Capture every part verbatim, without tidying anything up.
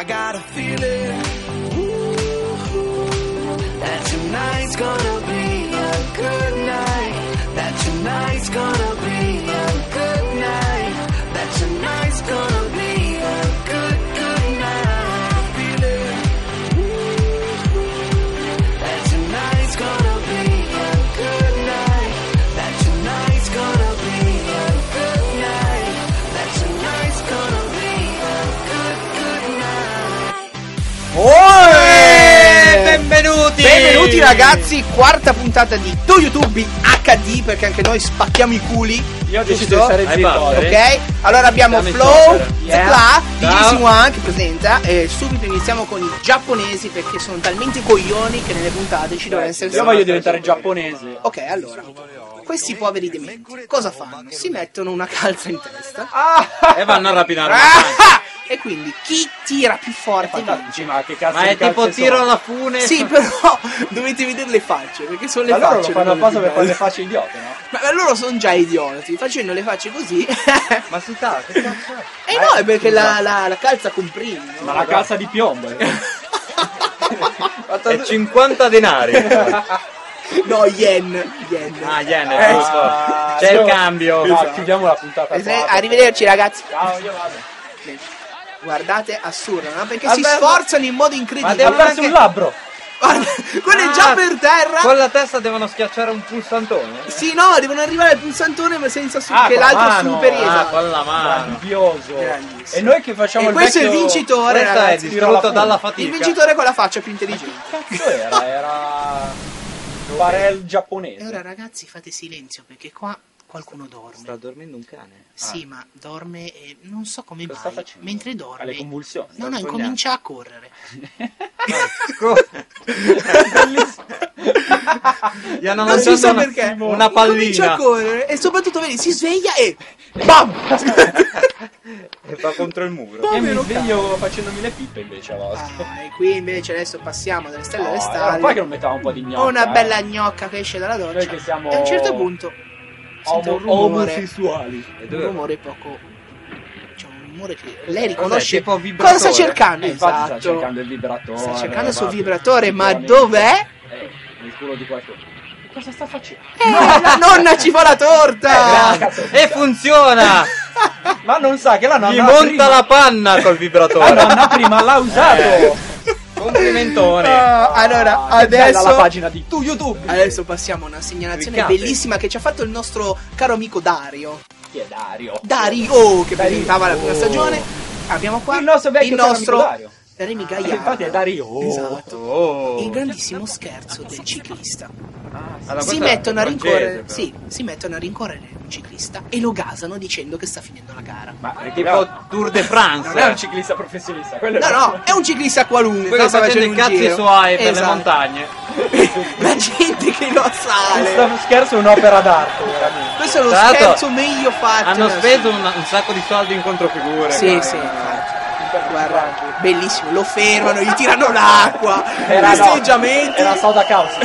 I got a feeling, ooh, that tonight's gonna be a good night, that tonight's gonna be a good night, that tonight's gonna be a good, good night. Feeling, ooh, that tonight's gonna be a good night, that tonight's gonna be a good night, that tonight's gonna be a good, good night. Oh! Benvenuti! Benvenuti ragazzi, quarta puntata di Tu Youtubbi acca di, perché anche noi spacchiamo i culi. Io ho deciso di stare zitto, ok? Allora abbiamo Flow, Zepla, D J One che presenta e subito iniziamo con i giapponesi, perché sono talmente coglioni che nelle puntate ci deve essere. Io voglio diventare giapponese. Ok, allora questi poveri dementi cosa fanno? Si mettono una calza in testa ah, e vanno a rapinare. Ah, e quindi chi tira più forte vince. Ma che cazzo, ma è tipo tiro alla fune. Sì, però dovete vedere le facce, perché sono le allora facce. Ma loro lo fanno apposta per fare le facce idiote, no? Ma, ma loro sono già idioti, facendo le facce così. Ma si sa, che cazzo è? Eh ma no, è perché la, la, la calza comprime. No? Ma la calza di piombo. È cinquanta denari. No, yen, yen. Ah, yen è giusto. Ah, c'è il cambio. No, no, chiudiamo la puntata. Esatto. Qua, arrivederci ragazzi. Ciao, io vado. Guardate, assurdo, no? Perché Alberto si sforzano in modo incredibile. Ma ha perso un labbro. Guarda, quello ah, è già per terra. Con la testa devono schiacciare un pulsantone. Sì, no, devono arrivare al pulsantone, ma senza su ah, che l'altro superi. Ah, con la mano. Grandioso. E noi che facciamo e il questo vecchio... è il vincitore, ragazzi, è distrutto dalla fatica. Il vincitore con la faccia più intelligente. Ma che cazzo era? Era Barel giapponese. E ora ragazzi fate silenzio, perché qua qualcuno dorme. Sta dormendo un cane. Sì, ah, ma dorme e non so come mai. Sta facendo? Mentre dorme. Ha le convulsioni. No, no, incomincia a correre. Gli hanno non si sa una, perché una pallina. Comincia a correre e soprattutto vedi, si sveglia e bam! E va contro il muro. Poi mi sveglio facendomi le pippe invece a volte. Ah, e qui invece adesso passiamo dalle stelle alle no, stalle. Ma poi che non mettiamo un po' di gnocca. Una bella eh. gnocca che esce dalla doccia. Noi che siamo... E a un certo punto sento un rumore, un rumore poco, diciamo, un rumore che lei riconosce. Cos'è, cosa sta cercando? Eh, esatto, sta cercando il vibratore, sta cercando il suo vibratore, ma dov'è? Eh, nel culo di qualcuno. Cosa sta facendo? Eh, no, la nonna ci fa la torta! Eh, cazzo, e funziona! Ma non sa che la nonna gli monta prima la panna col vibratore. La nonna prima l'ha usato! Eh. Complimentone. Uh, allora ah, adesso la pagina di Tu YouTube. Adesso passiamo a una segnalazione Ricante. bellissima che ci ha fatto il nostro caro amico Dario. Chi è Dario? Dario oh, che Dario. presentava la prima stagione. Abbiamo qua il nostro vecchio il nostro Dario. Remi Gaia. Infatti è Dario. Esatto. Oh. Il grandissimo scherzo del ciclista. Ah, sì. Allora, si mettono a rincorrere, sì, si mettono a rincorrere un ciclista e lo gasano dicendo che sta finendo la gara. Ma è tipo no. Tour de France. Non è un ciclista professionista, quello no, è no, no, è un ciclista qualunque. Quello sta facendo i cazzi suoi per esatto. le montagne. La gente che lo sale. Questo scherzo è un'opera d'arte, veramente. Questo è lo esatto. scherzo meglio fatto. Hanno speso un, un sacco di soldi in controfigure. Sì, guarda. sì. Guarda, bellissimo, lo fermano, gli tirano l'acqua, i festeggiamenti. Era soda causa.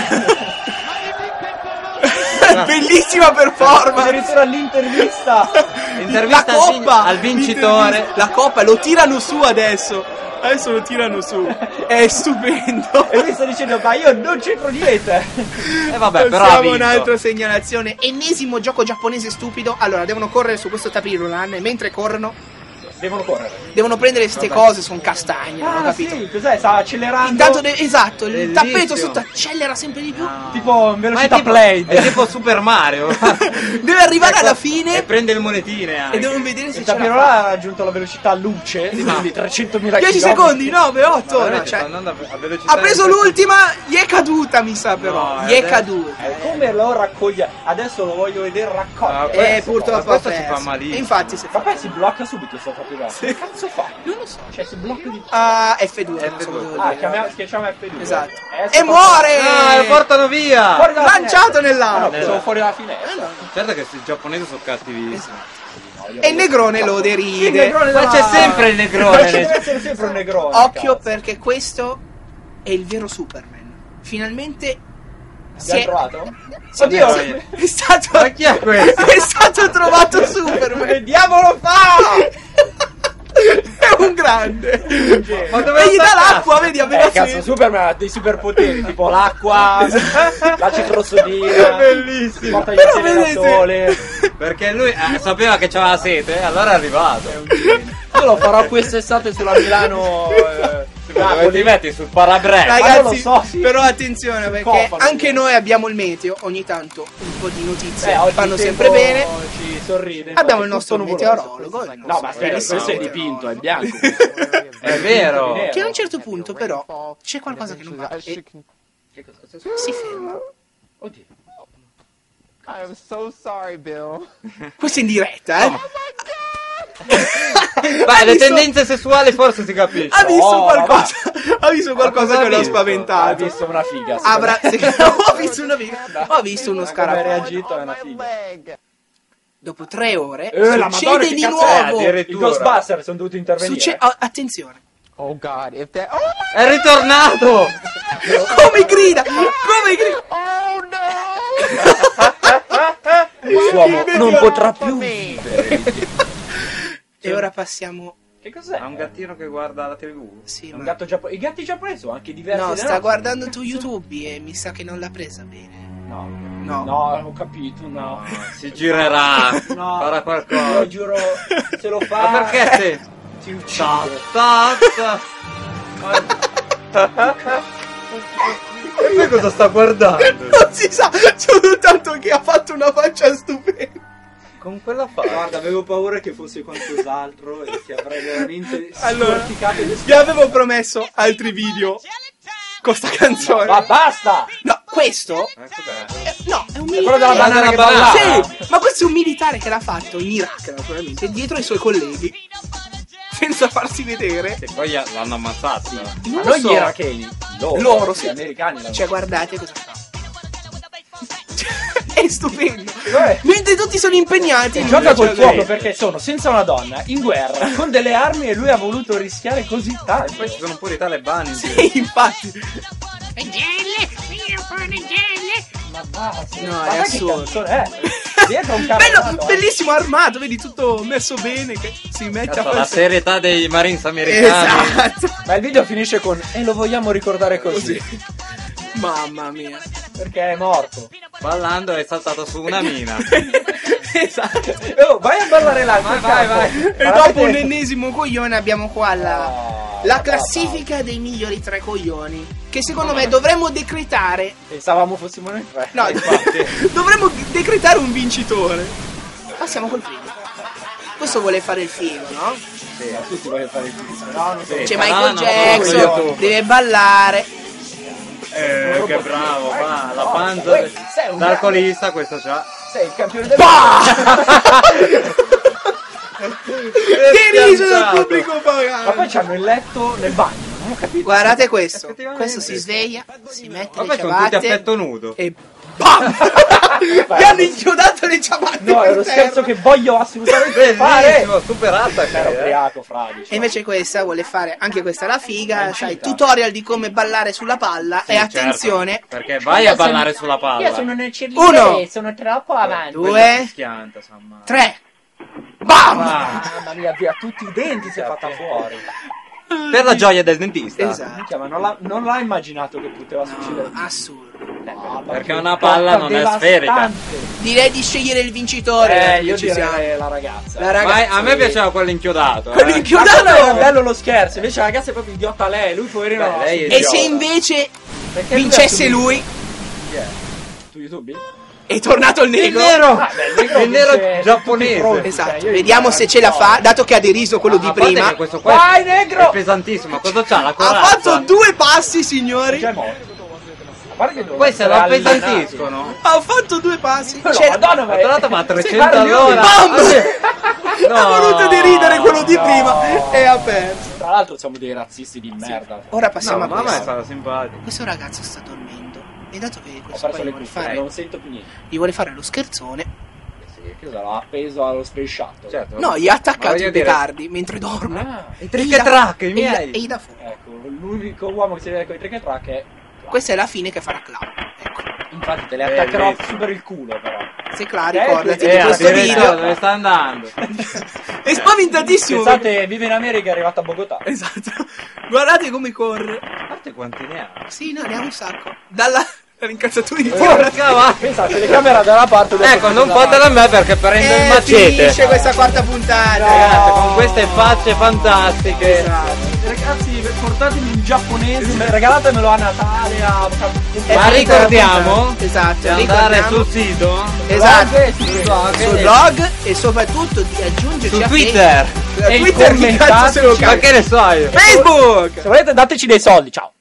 Bellissima performance. Addirittura l'intervista. L'intervista la coppa al vincitore. La coppa lo tirano su adesso. Adesso lo tirano su. È stupendo. E lui sta dicendo ma io non c'entro niente. E vabbè, però abbiamo un'altra segnalazione. Ennesimo gioco giapponese stupido. Allora devono correre su questo tapirulan e mentre corrono devono correre. Devono prendere queste cose, sono castagne, ah, non ho capito. Sì, cos'è? Sta accelerando. Intanto esatto, bellissimo. Il tappeto sotto accelera sempre di più. No. Tipo velocità play. È tipo Super Mario. Deve arrivare alla fine e prende le monetine anche. E devono vedere se il tappeto ha raggiunto la velocità luce, sì, quindi trecentomila dieci secondi, nove, otto. No, no, cioè, ha preso l'ultima, gli è caduta, mi sa però. No, gli è adesso, caduta. Eh, come lo raccoglie? Adesso lo voglio vedere raccogliere. Ah, eh, purtroppo ci fa malissimo. Infatti se fa poi si blocca subito sto tappeto. Che cazzo fa? Non lo so. Cioè si blocca di... Ah, F due. F due. Ah, chiamiamo, schiacciamo F due. Esatto. E, e muore! No, lo portano via! Fuori lanciato nell'acqua! No, no, sono fuori dalla finestra. Eh, no. Certo che i giapponesi sono cattivissimi. Esatto. E il negrone lo deride. Il negrone ma la... c'è sempre il negrone. Ma c'è sempre un negrone. Occhio, perché questo è il vero Superman. Finalmente... Si è... trovato? Oddio, è, è stato... Ma chi è questo? È stato trovato Superman. Che diavolo fa? È un grande. Ma dove gli dà l'acqua? Vedi, aveva eh, cazzo, Superman ha dei superpoteri tipo l'acqua, la ciclosodina. Bellissimo. Però vedete, sole, perché lui eh, sapeva che c'aveva sete, allora è arrivato. Io lo farò quest'estate sulla Milano. Eh, Ah, ti metti sul parabrezza, ragazzi, lo so, sì. Però attenzione, perché copano, anche noi abbiamo il meteo, ogni tanto un po' di notizie eh, fanno sempre bene, ci sorride, abbiamo il nostro meteorologo, il nostro no ma aspetta, questo è dipinto, è bianco, è vero, che a un certo punto però c'è qualcosa che non va e si ferma. Oddio, I'm so sorry Bill, questo è in diretta, eh. Oh. Ma le visto... tendenze sessuali forse si capisce. Ha visto oh, qualcosa, ha visto qualcosa che l'ho spaventato. Ha visto una figa. Avrà... Ho visto una figa. Ho visto uno scarafaggio. Come ha reagito è una figa. Dopo tre ore eh, succede la Madonna, di nuovo. È, I Ghostbuster sono dovuti intervenire. Succe... Oh, attenzione. Oh God, if that... oh my God. È ritornato. Come grida, come grida. Oh no. L'uomo non potrà più vivere. E ora passiamo... Che cos'è? Ha un gattino che guarda la tivù? Sì, un ma... gatto giapponese. I gatti giapponesi sono anche diversi. No, sta guardando Tu Youtubbi e mi sa che non l'ha presa bene. No, no, no, ho capito, no. Si girerà, no, farà qualcosa. Io giuro, se lo fa... Ma perché se... ti uccido. Ta, ta, ta. E lui cosa sta guardando? Non si sa, soltanto che ha fatto una faccia stupenda. Con quella fa... Guarda, avevo paura che fosse qualcos'altro e che avrei veramente... Allora, vi avevo promesso altri video con sta canzone. Ma basta! No, questo... Eh, no, è un militare. È della banana che balla. Sì, ma questo è un militare che l'ha fatto in Iraq, naturalmente, dietro ai suoi colleghi. Senza farsi vedere. E poi l'hanno ammazzato. Sì. Ma non so. Gli iracheni. Loro, Loro sì. Gli americani. Cioè, guardate cosa fa. È stupendo. Vabbè. Mentre tutti sono impegnati e gioca col fuoco perché sono senza una donna, in guerra, con delle armi, e lui ha voluto rischiare così tanto. E poi ci sono pure i talebani. Sì, infatti. Ma basta. No, ma è assurdo. È un bello, bellissimo armato, vedi, tutto messo bene, che si mette Cazzo, a fare la serietà dei Marines americani. Esatto. Ma il video finisce con e lo vogliamo ricordare così. così. Mamma mia, perché è morto ballando e è saltato su una mina. Esatto. Oh, vai a ballare là, vai, vai, vai. E dopo un ennesimo coglione abbiamo qua la, oh, la classifica no, no. dei migliori tre coglioni, che secondo no, me no. dovremmo decretare. Pensavamo fossimo noi tre. No, dovremmo decretare un vincitore. Passiamo col primo. Questo vuole fare il film, no? Sì, a tutti vogliono fare il film. No, non so. C'è sì, Michael no, Jackson, no, deve ballare. Eh, che bravo, va, la panza del... L'alcolista, questo c'ha. Sei il campione del mondo. Che riso del pubblico pagano. Ma poi c'hanno il letto nel bagno, non ho capito. Guardate questo, questo si sveglia, si mette le ciabatte, tutti a petto nudo. E BAM! Mi hanno inchiodato le ciabatte. No, è uno scherzo che voglio assolutamente fare. Superata, caro ubriaco, fradicio. E invece questa vuole fare anche questa la figa, sai, tutorial di come ballare sulla palla. Sì, e attenzione, certo, perché vai a ballare sono, sulla palla. Io sono nel uno, sono troppo avanti. Due, schianta, tre. Bam! Ah, mamma mia, via tutti i denti si è fatta fuori. Per la gioia del dentista. Esatto. Ma non l'ha immaginato che poteva succedere. No, assurdo. No, perché una palla non è sferica. Direi di scegliere il vincitore. Eh, io ci siamo. La ragazza. La ragazza. Ma a me piaceva quello inchiodato. Quello eh. inchiodato era bello lo scherzo. Invece la ragazza è proprio idiota lei. Lui poverino. Beh, lei e se invece perché vincesse lui? Chi è? Tu Youtubbi? È tornato il nero. Il nero, ah, beh, il nero, il nero dice, giapponese. Pronti, esatto. Cioè, vediamo se ce la fa, dato che ha deriso quello ah, di prima. Questo qua vai, è, negro! È pesantissimo. Cosa c'ha la corazza? Ha fatto due passi, signori. Già è morto. Poi se lo appesantiscono. Ha fatto due passi. No, c'è Madonna, ma è tornato a trecento all'ora. No, ha voluto deridere quello di no. prima e ha perso. Tra l'altro siamo dei razzisti di merda. Sì. Ora passiamo no, a questo. Questo ragazzo sta dormendo. E dato che questo poi vuole fare, non sento più niente. Gli vuole fare lo scherzone. Che cosa l'ha appeso allo space shuttle? Certo. No, gli ha attaccato i petardi dire... mentre dorme. Ah, i trick-track, i miei. E gli dà fuoco. Ecco, l'unico uomo che si vede con i trick-track è... Questa è la fine che farà Clown. Ecco. Infatti te le attaccherò su per il culo, però. Sei claro, ricordati eh, di eh, questo video. Dove sta andando? È spaventatissimo. Pensate, perché... vive in America, è arrivato a Bogotà. Esatto. Guardate come corre. Guardate quanti ne ha. Sì, no, ne ha un sacco. Dalla... L'incazzatura di porca. Pensate, le camere dalla parte. Ecco, non fatela a me perché prendo eh, il macete. Finisce questa quarta puntata, no. Ragazzi, con queste facce fantastiche. Esatto. Ragazzi, portatemi in giapponese, regalatemelo a Natale. A... Ma ricordiamo, esatto, andare ricordiamo. sul sito, esatto, sul blog, sul blog e soprattutto di aggiungerci su Twitter. A Twitter. E Twitter, che cazzo se lo cazzo? Ma che ne so io? Facebook. Se volete dateci dei soldi, ciao.